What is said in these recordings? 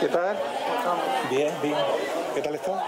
¿Qué tal? Bien, bien. ¿Qué tal está?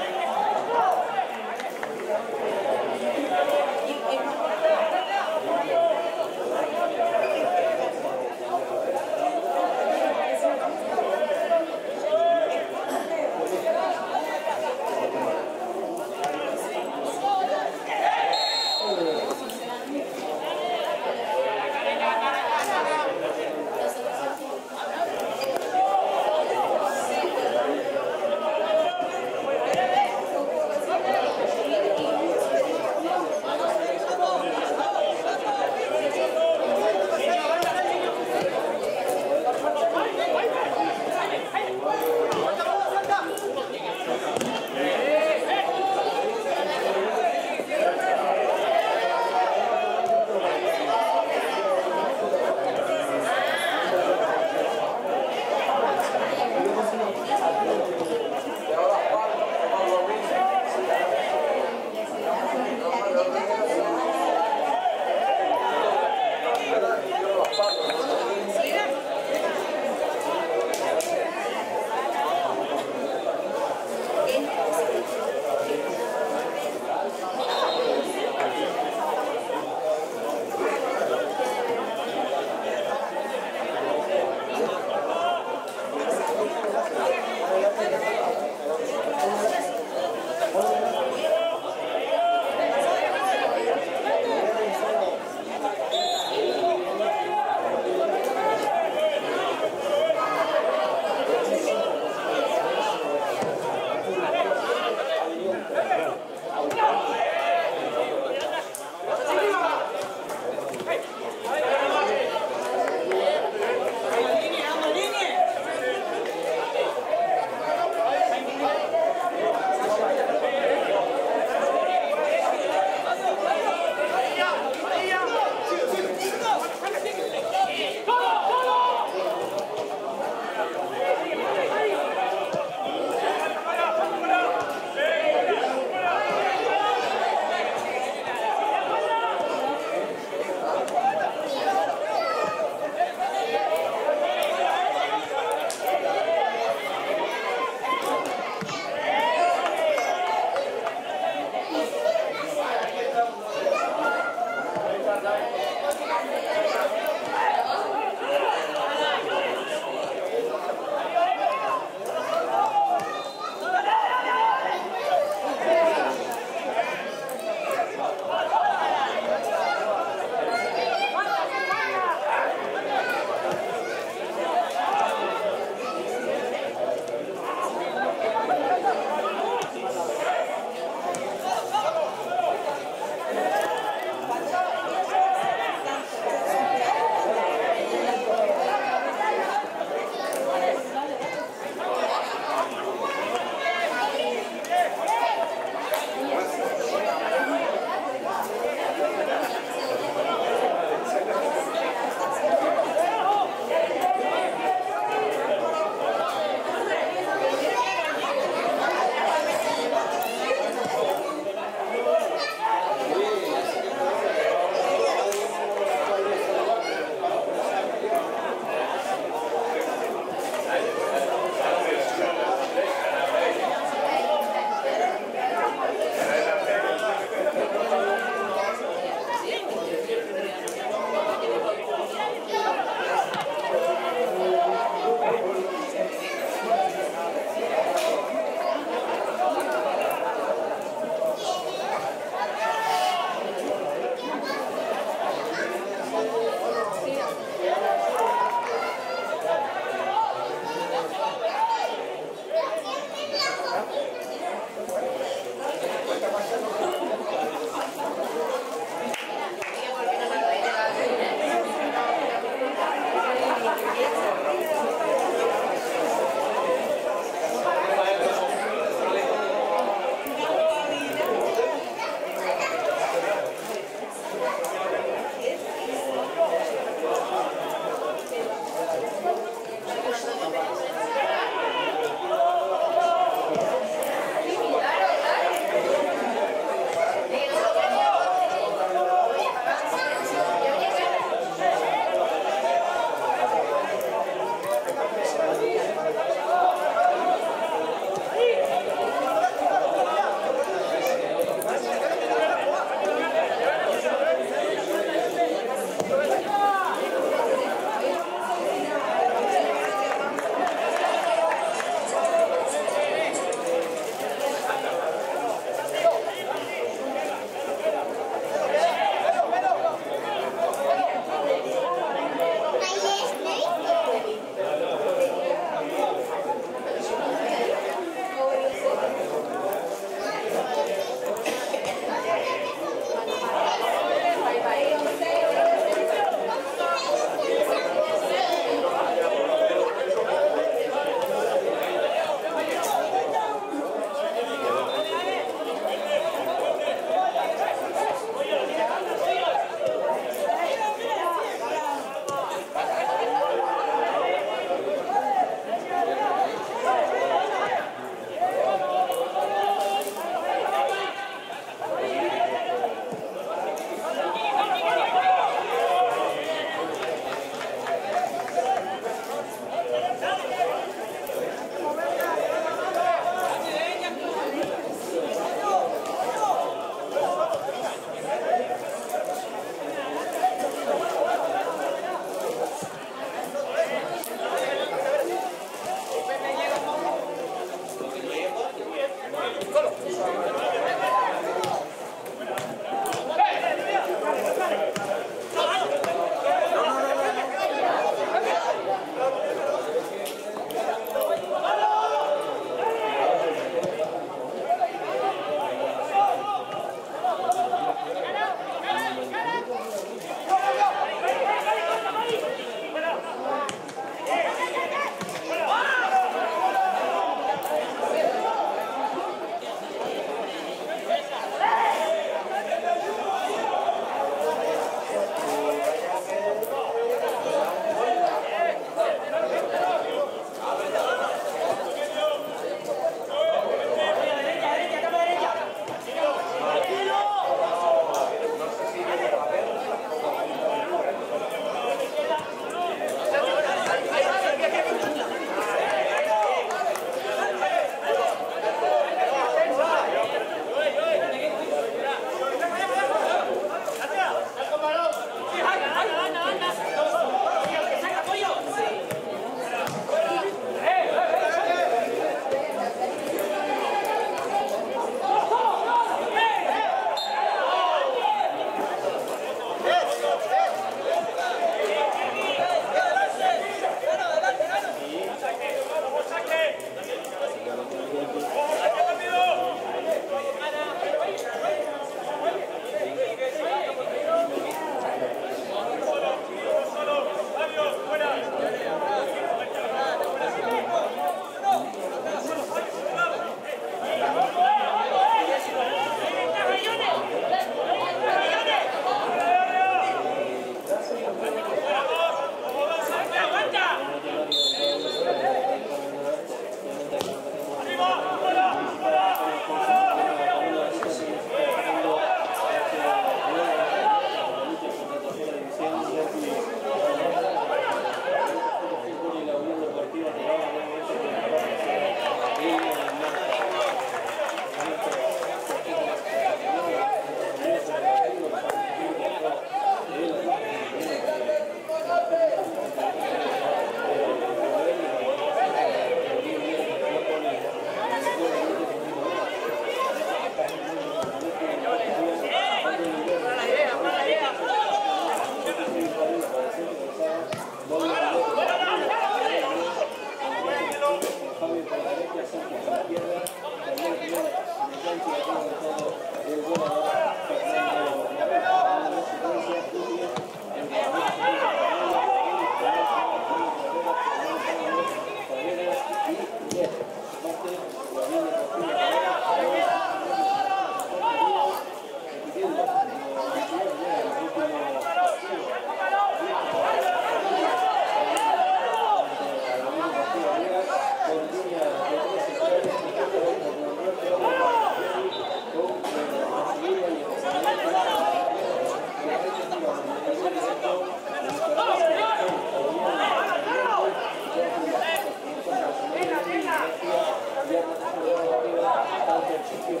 Para,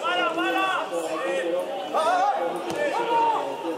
para, para. ¡Vamos!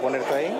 poner esto ahí.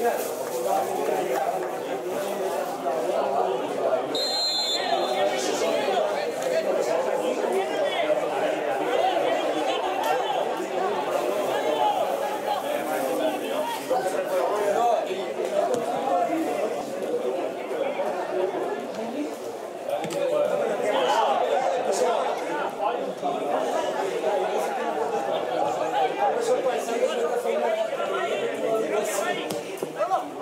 Come on.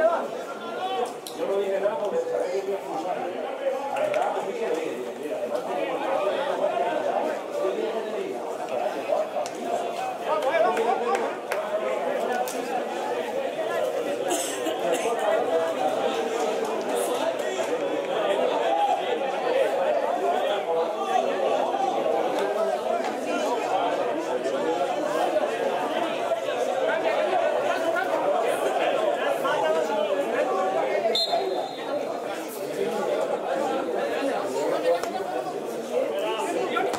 Yo no dije nada porque sabía que iba a expulsar. A verdad, pues sí que le dije. Mira, además tengo una cosa que no va a quedar. ¿Qué tienes que te diga?